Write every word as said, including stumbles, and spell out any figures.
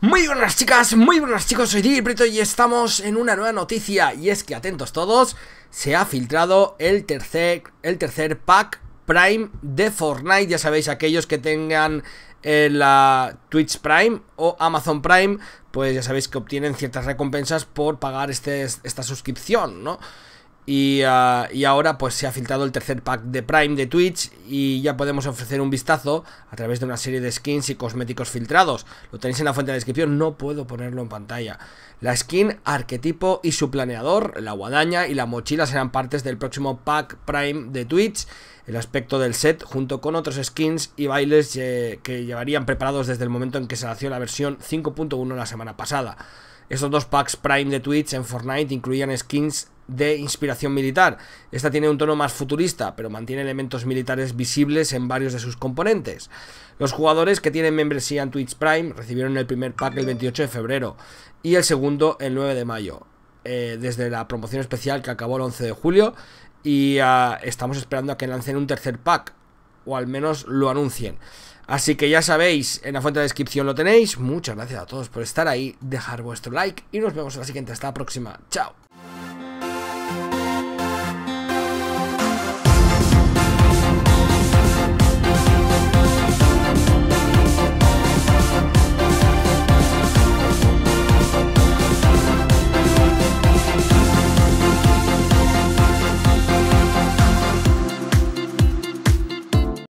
Muy buenas chicas, muy buenas chicos, soy David Brito y estamos en una nueva noticia. Y es que, atentos todos, se ha filtrado el tercer, el tercer pack Prime de Fortnite. Ya sabéis, aquellos que tengan eh, la Twitch Prime o Amazon Prime, pues ya sabéis que obtienen ciertas recompensas por pagar este, esta suscripción, ¿no? Y, uh, y ahora pues se ha filtrado el tercer pack de Prime de Twitch y ya podemos ofrecer un vistazo a través de una serie de skins y cosméticos filtrados. Lo tenéis en la fuente de descripción, no puedo ponerlo en pantalla. La skin, arquetipo y su planeador, la guadaña y la mochila serán partes del próximo pack Prime de Twitch. El aspecto del set, junto con otros skins y bailes eh, que llevarían preparados desde el momento en que se lanzó la versión cinco punto uno la semana pasada. Estos dos packs Prime de Twitch en Fortnite incluían skins de inspiración militar. Esta tiene un tono más futurista, pero mantiene elementos militares visibles en varios de sus componentes. Los jugadores que tienen membresía en Twitch Prime recibieron el primer pack el veintiocho de febrero y el segundo el nueve de mayo, eh, desde la promoción especial que acabó el once de julio, y uh, estamos esperando a que lancen un tercer pack, o al menos lo anuncien. Así que ya sabéis, en la fuente de descripción lo tenéis. Muchas gracias a todos por estar ahí, dejar vuestro like y nos vemos en la siguiente. Hasta la próxima, chao.